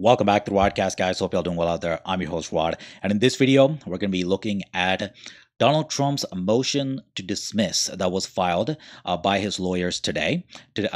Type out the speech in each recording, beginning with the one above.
Welcome back to the Rodecast, guys. Hope y'all doing well out there. I'm your host, Rod. And in this video, we're going to be looking at Donald Trump's motion to dismiss that was filed by his lawyers today.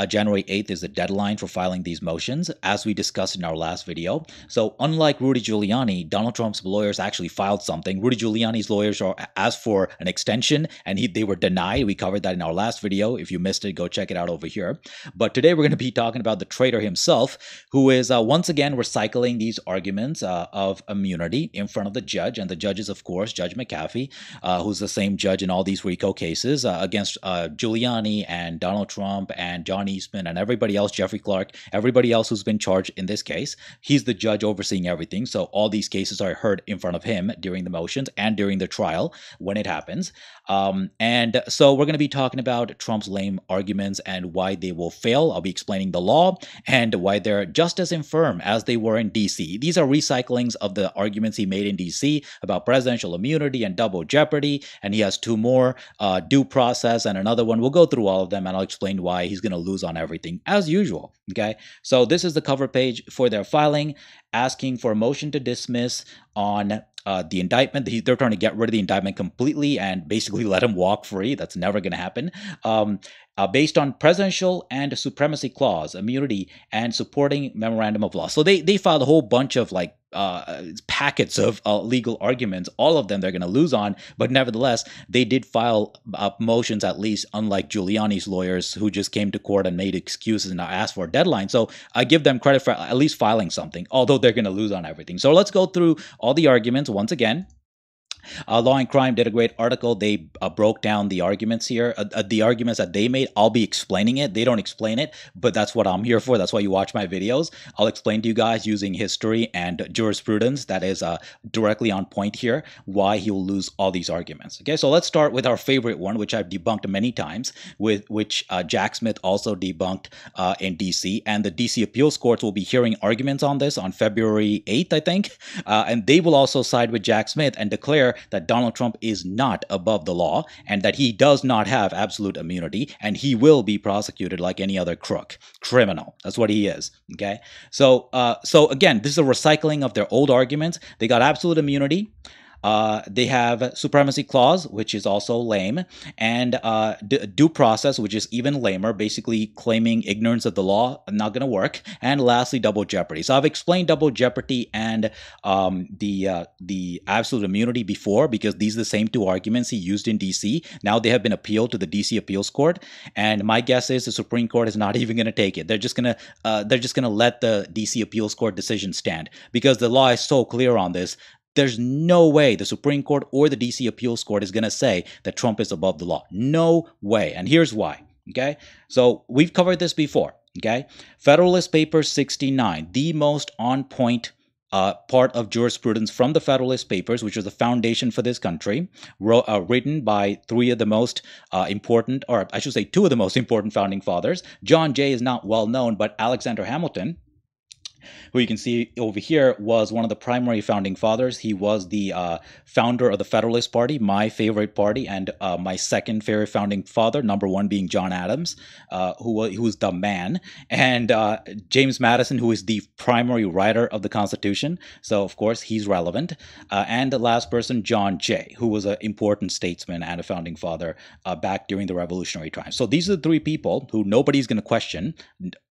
January 8th is the deadline for filing these motions, as we discussed in our last video. So unlike Rudy Giuliani, Donald Trump's lawyers actually filed something. Rudy Giuliani's lawyers asked for an extension, and they were denied. We covered that in our last video. If you missed it, go check it out over here. But today we're going to be talking about the traitor himself, who is once again recycling these arguments of immunity in front of the judge. And the judge is, of course, Judge McAfee, who's the same judge in all these RICO cases against Giuliani and Donald Trump and John Eastman and everybody else, Jeffrey Clark, everybody else who's been charged in this case. He's the judge overseeing everything. So all these cases are heard in front of him during the motions and during the trial when it happens. And so we're going to be talking about Trump's lame arguments and why they will fail. I'll be explaining the law and why they're just as infirm as they were in D.C. These are recyclings of the arguments he made in D.C. about presidential immunity and double jeopardy. And he has two more, due process and another one. We'll go through all of them and I'll explain why he's going to lose on everything as usual. Okay, so this is the cover page for their filing, asking for a motion to dismiss on the indictment. They're trying to get rid of the indictment completely and basically let him walk free. That's never going to happen. Based on presidential and supremacy clause, immunity, and supporting memorandum of law. So they filed a whole bunch of like packets of legal arguments. All of them they're going to lose on, but nevertheless, they did file motions, at least unlike Giuliani's lawyers who just came to court and made excuses and asked for a deadline. So I give them credit for at least filing something, although they're going to lose on everything. So let's go through all the arguments once again. Law and Crime did a great article. They broke down the arguments here, the arguments that they made. I'll be explaining it. They don't explain it, but that's what I'm here for. That's why you watch my videos. I'll explain to you guys using history and jurisprudence that is directly on point here why he'll lose all these arguments. Okay, so let's start with our favorite one, which I've debunked many times, with which Jack Smith also debunked in D.C. And the D.C. appeals courts will be hearing arguments on this on February 8th, I think, and they will also side with Jack Smith and declare that Donald Trump is not above the law and that he does not have absolute immunity and he will be prosecuted like any other crook, criminal. That's what he is. Okay. So, again, this is a recycling of their old arguments. They got absolute immunity. They have supremacy clause, which is also lame, and due process, which is even lamer, basically claiming ignorance of the law, not going to work. And lastly, double jeopardy. So I've explained double jeopardy and the absolute immunity before, because these are the same two arguments he used in D.C. Now they have been appealed to the D.C. appeals court, and my guess is the Supreme Court is not even going to take it. They're just going to let the D.C. appeals court decision stand because the law is so clear on this. There's no way the Supreme Court or the D.C. Appeals Court is going to say that Trump is above the law. No way. And here's why. Okay, so we've covered this before. Okay, Federalist Papers 69, the most on point part of jurisprudence from the Federalist Papers, which was the foundation for this country, written by three of the most important, or I should say two of the most important founding fathers. John Jay is not well known, but Alexander Hamilton, who you can see over here, was one of the primary founding fathers. He was the founder of the Federalist Party, my favorite party, and my second favorite founding father, number one being John Adams, who's the man, and James Madison, who is the primary writer of the Constitution. So, of course, he's relevant. And the last person, John Jay, who was an important statesman and a founding father back during the revolutionary times. So these are the three people who nobody's going to question.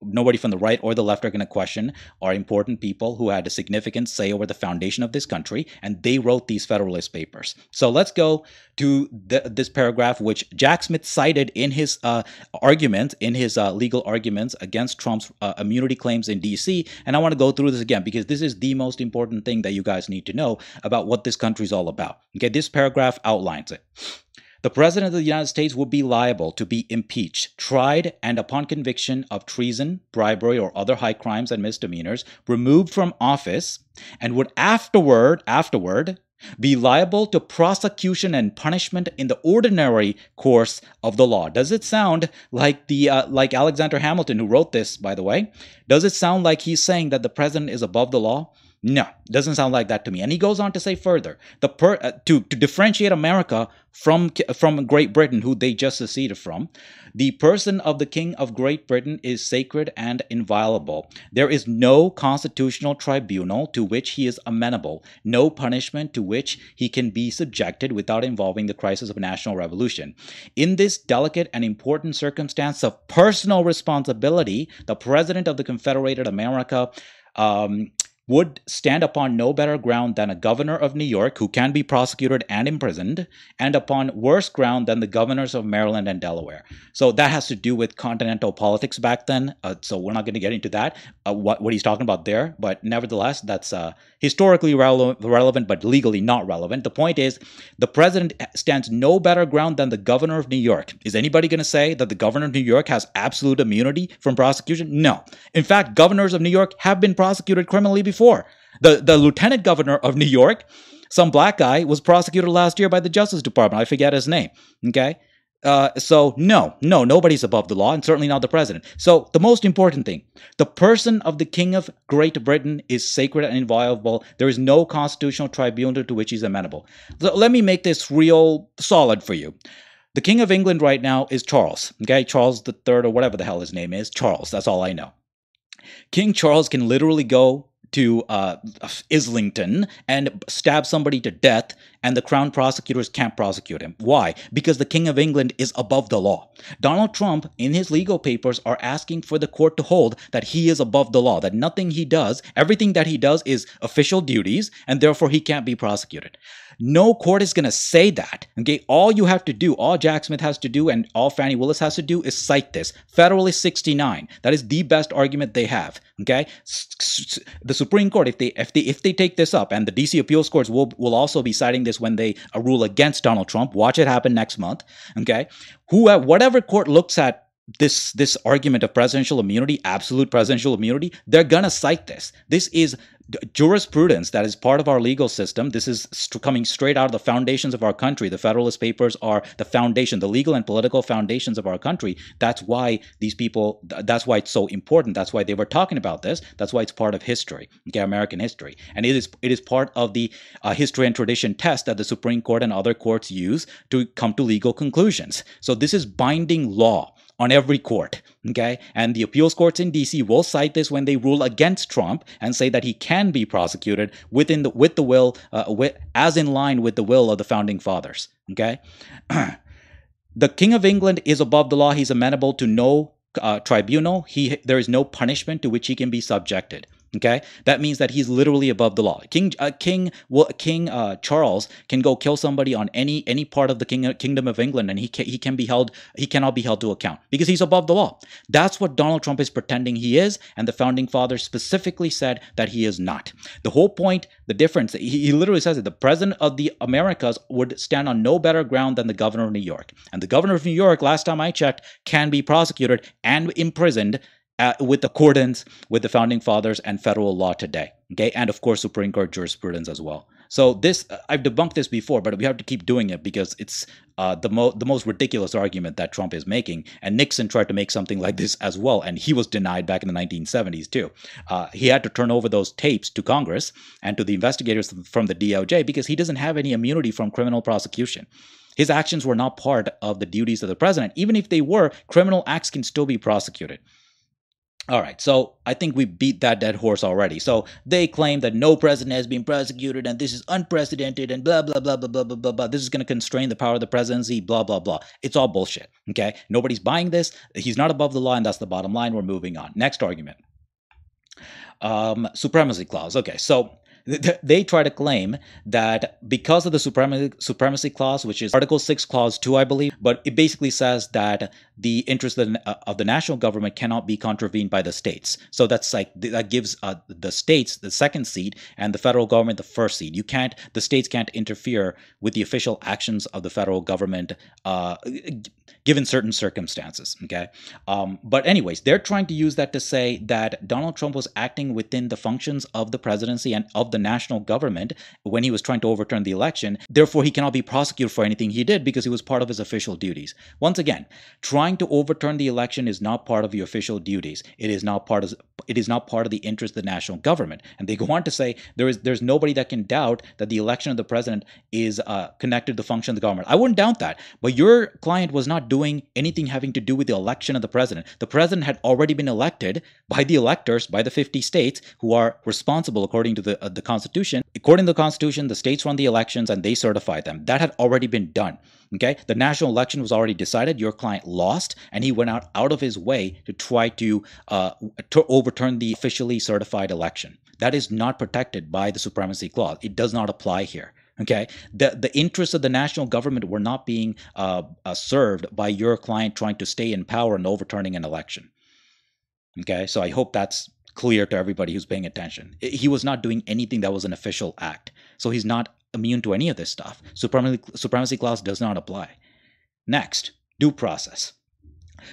Nobody from the right or the left are going to question, are important people who had a significant say over the foundation of this country, and they wrote these Federalist Papers. So let's go to this paragraph, which Jack Smith cited in his legal arguments against Trump's immunity claims in D.C., and I want to go through this again because this is the most important thing that you guys need to know about what this country is all about. Okay, this paragraph outlines it. The President of the United States would be liable to be impeached, tried, and upon conviction of treason, bribery, or other high crimes and misdemeanors, removed from office, and would afterward be liable to prosecution and punishment in the ordinary course of the law. Does it sound like the like Alexander Hamilton, who wrote this, by the way? Does it sound like he's saying that the president is above the law? No, doesn't sound like that to me. And he goes on to say further, to differentiate America from Great Britain, who they just seceded from, the person of the King of Great Britain is sacred and inviolable. There is no constitutional tribunal to which he is amenable, no punishment to which he can be subjected without involving the crisis of a national revolution. In this delicate and important circumstance of personal responsibility, the President of the Confederated America would stand upon no better ground than a governor of New York, who can be prosecuted and imprisoned, and upon worse ground than the governors of Maryland and Delaware. So that has to do with continental politics back then. So we're not going to get into that, what he's talking about there. But nevertheless, that's historically relevant, but legally not relevant. The point is, the president stands no better ground than the governor of New York. Is anybody going to say that the governor of New York has absolute immunity from prosecution? No. In fact, governors of New York have been prosecuted criminally before. The lieutenant governor of New York, some black guy, was prosecuted last year by the Justice Department. I forget his name. Okay? So no, nobody's above the law, and certainly not the president. So the most important thing, the person of the King of Great Britain is sacred and inviolable. There is no constitutional tribunal to which he's amenable. So let me make this real solid for you. The King of England right now is Charles. Okay? Charles III or whatever the hell his name is. Charles. That's all I know. King Charles can literally go to Islington and stab somebody to death, and the crown prosecutors can't prosecute him. Why? Because the King of England is above the law. Donald Trump, in his legal papers, are asking for the court to hold that he is above the law, that nothing he does, everything that he does is official duties, and therefore he can't be prosecuted. No court is going to say that. Okay, all you have to do, all Jack Smith has to do, and all Fannie Willis has to do is cite this. Federalist 69. That is the best argument they have. Okay, the Supreme Court, if they take this up, and the DC appeals courts will also be citing this when they rule against Donald Trump. Watch it happen next month. Okay, whatever court looks at this argument of presidential immunity, absolute presidential immunity, they're gonna cite this. This is jurisprudence that is part of our legal system. This is coming straight out of the foundations of our country. The Federalist Papers are the foundation, the legal and political foundations of our country. That's why these people, that's why it's so important. That's why they were talking about this. That's why it's part of history, okay, American history. And it is part of the history and tradition test that the Supreme Court and other courts use to come to legal conclusions. So this is binding law on every court, okay? And the appeals courts in DC will cite this when they rule against Trump and say that he can be prosecuted as in line with the will of the founding fathers, okay? The King of England is above the law. He's amenable to no tribunal. There is no punishment to which he can be subjected. Okay, that means that he's literally above the law. King Charles can go kill somebody on any part of the kingdom of England, and he cannot be held to account because he's above the law. That's what Donald Trump is pretending he is, and the founding fathers specifically said that he is not. The whole point, the difference, he literally says that the president of the Americas would stand on no better ground than the governor of New York, and the governor of New York, last time I checked, can be prosecuted and imprisoned. With accordance with the founding fathers and federal law today, okay, and of course Supreme Court jurisprudence as well. So this, I've debunked this before, but we have to keep doing it because it's the most ridiculous argument that Trump is making. And Nixon tried to make something like this as well, and he was denied back in the 1970s too. He had to turn over those tapes to Congress and to the investigators from the DOJ because he doesn't have any immunity from criminal prosecution. His actions were not part of the duties of the president. Even if they were, criminal acts can still be prosecuted. All right, so I think we beat that dead horse already. So they claim that no president has been prosecuted and this is unprecedented and blah, blah, blah, blah, blah, blah, blah, blah. This is going to constrain the power of the presidency, blah, blah, blah. It's all bullshit, okay? Nobody's buying this. He's not above the law, and that's the bottom line. We're moving on. Next argument. Supremacy clause. Okay, so they try to claim that because of the supremacy clause, which is Article 6, Clause 2, I believe, but it basically says that the interests of the national government cannot be contravened by the states. So that's like, that gives the states the second seat and the federal government the first seat. You can't, the states can't interfere with the official actions of the federal government. given certain circumstances. Okay, but anyways, they're trying to use that to say that Donald Trump was acting within the functions of the presidency and of the national government when he was trying to overturn the election. Therefore, he cannot be prosecuted for anything he did because he was part of his official duties. Once again, trying to overturn the election is not part of your official duties. It is not part of the interest of the national government. And they go on to say there's nobody that can doubt that the election of the president is connected to the function of the government. I wouldn't doubt that. But your client was not doing anything having to do with the election of the president. The president had already been elected by the electors, by the 50 states who are responsible according to the Constitution. According to the Constitution, the states run the elections and they certify them. That had already been done. Okay, the national election was already decided. Your client lost, and he went out of his way to try to overturn the officially certified election. That is not protected by the Supremacy Clause. It does not apply here. Okay, the interests of the national government were not being served by your client trying to stay in power and overturning an election. Okay, so I hope that's clear to everybody who's paying attention. He was not doing anything that was an official act, so he's not immune to any of this stuff. Supremacy Clause does not apply. Next, due process.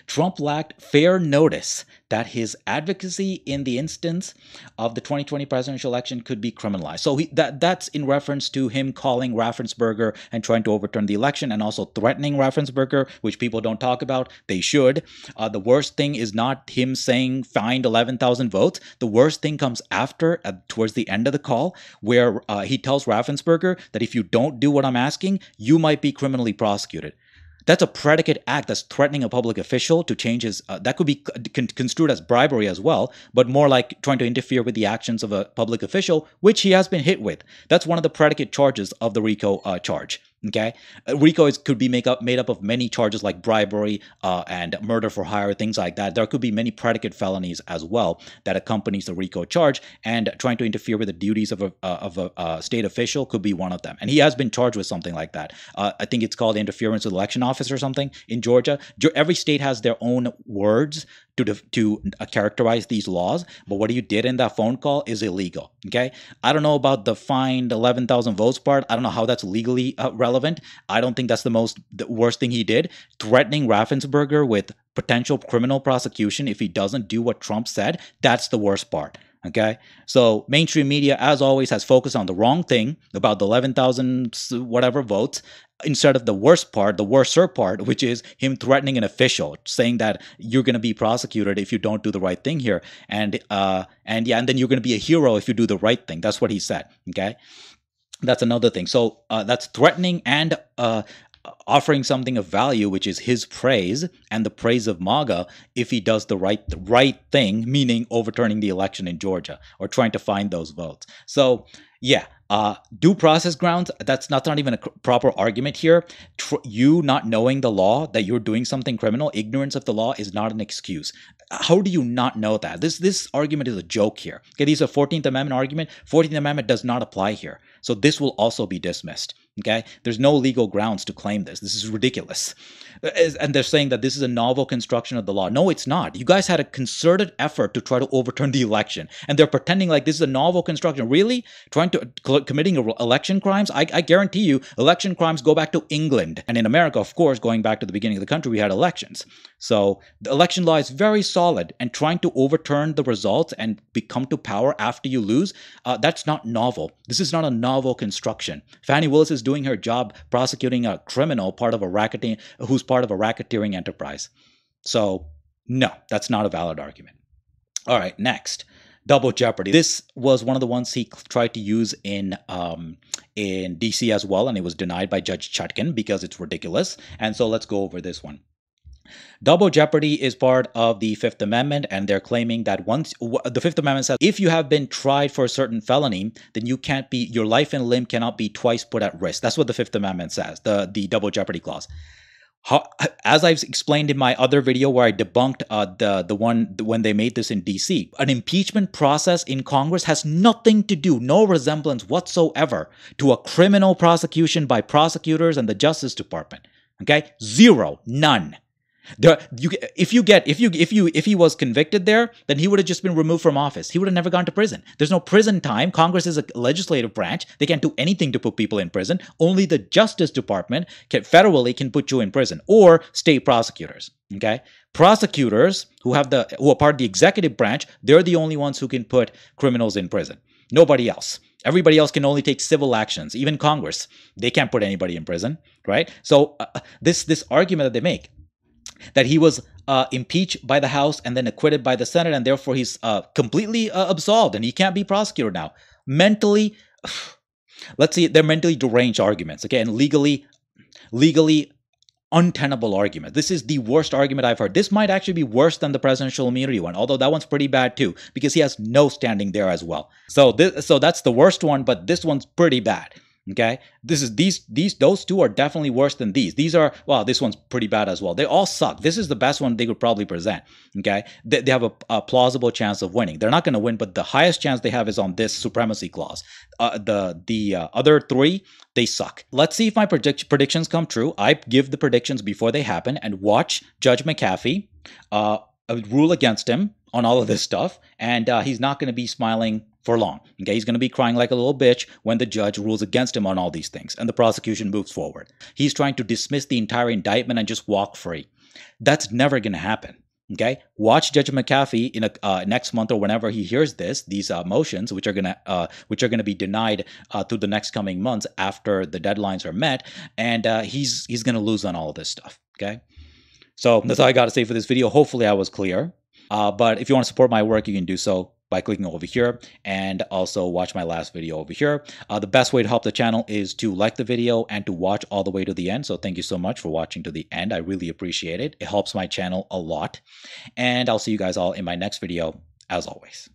Trump lacked fair notice that his advocacy in the instance of the 2020 presidential election could be criminalized. So that's in reference to him calling Raffensperger and trying to overturn the election and also threatening Raffensperger, which people don't talk about. They should. The worst thing is not him saying find 11,000 votes. The worst thing comes after, towards the end of the call, where he tells Raffensperger that if you don't do what I'm asking, you might be criminally prosecuted. That's a predicate act that's threatening a public official to change his, that could be construed as bribery as well, but more like trying to interfere with the actions of a public official, which he has been hit with. That's one of the predicate charges of the RICO charge. Okay, RICO could be made up of many charges like bribery and murder for hire, things like that. There could be many predicate felonies as well that accompanies the RICO charge, and trying to interfere with the duties of a state official could be one of them. And he has been charged with something like that. I think it's called interference with election office or something in Georgia. Every state has their own words to characterize these laws, but what you did in that phone call is illegal. Okay, I don't know about the find 11,000 votes part. I don't know how that's legally relevant. I don't think that's the worst thing he did. Threatening Raffensperger with potential criminal prosecution if he doesn't do what Trump said, that's the worst part. Okay, so mainstream media, as always, has focused on the wrong thing about the 11,000 whatever votes instead of the worst part, the worser part, which is him threatening an official, saying that you're going to be prosecuted if you don't do the right thing here, and then you're going to be a hero if you do the right thing. That's what he said. Okay, that's another thing. So that's threatening and offering something of value, which is his praise and the praise of MAGA if he does the right thing, meaning overturning the election in Georgia or trying to find those votes. So yeah, due process grounds, that's not even a proper argument here. You not knowing the law, that you're doing something criminal, ignorance of the law is not an excuse. How do you not know that? This argument is a joke here. Okay, these are 14th Amendment argument. 14th Amendment does not apply here. So this will also be dismissed. Okay, there's no legal grounds to claim this. This is ridiculous. And they're saying that this is a novel construction of the law. No, it's not. You guys had a concerted effort to try to overturn the election. And they're pretending like this is a novel construction. Really? Committing election crimes? I guarantee you, election crimes go back to England. And in America, of course, going back to the beginning of the country, we had elections. So the election law is very solid, and trying to overturn the results and come to power after you lose, that's not novel. This is not a novel construction. Fannie Willis is doing her job prosecuting a criminal who's part of a racketeering enterprise. So no, that's not a valid argument. All right, next. Double jeopardy. This was one of the ones he tried to use in DC as well, and it was denied by Judge Chutkin because it's ridiculous. And so let's go over this one. Double jeopardy is part of the Fifth Amendment, and they're claiming that once the Fifth Amendment says if you have been tried for a certain felony, then you can't be, your life and limb cannot be twice put at risk. That's what the Fifth Amendment says, the double jeopardy clause. As I've explained in my other video where I debunked the one when they made this in DC, an impeachment process in Congress has nothing to do, no resemblance whatsoever to a criminal prosecution by prosecutors and the Justice Department. Okay? Zero. None. If he was convicted there, then he would have just been removed from office. He would have never gone to prison. There's no prison time. Congress is a legislative branch. They can't do anything to put people in prison. Only the Justice Department can, federally, can put you in prison, or state prosecutors. Okay, prosecutors who are part of the executive branch, they're the only ones who can put criminals in prison. Nobody else. Everybody else can only take civil actions. Even Congress, they can't put anybody in prison, right? So this argument that they make, that he was impeached by the House and then acquitted by the Senate, and therefore he's completely absolved and he can't be prosecuted now. Mentally, let's see, they're mentally deranged arguments, okay, and legally untenable argument. This is the worst argument I've heard. This might actually be worse than the presidential immunity one, although that one's pretty bad too, because he has no standing there as well. So that's the worst one, but this one's pretty bad. Okay, those two are definitely worse than these. These are, well, this one's pretty bad as well. They all suck. This is the best one they could probably present. Okay, they have a plausible chance of winning. They're not going to win, but the highest chance they have is on this supremacy clause. The other three, they suck. Let's see if my predictions come true. I give the predictions before they happen, and watch Judge McAfee rule against him on all of this stuff, and he's not going to be smiling for long. Okay, he's going to be crying like a little bitch when the judge rules against him on all these things and the prosecution moves forward. He's trying to dismiss the entire indictment and just walk free. That's never going to happen. Okay, watch Judge McAfee in next month or whenever he hears these motions, which are gonna be denied through the next coming months after the deadlines are met, and he's gonna lose on all of this stuff. Okay, so that's all I gotta say for this video. Hopefully I was clear. But if you want to support my work, you can do so by clicking over here, and also watch my last video over here. The best way to help the channel is to like the video and to watch all the way to the end. So thank you so much for watching to the end. I really appreciate it. It helps my channel a lot. And I'll see you guys all in my next video, as always.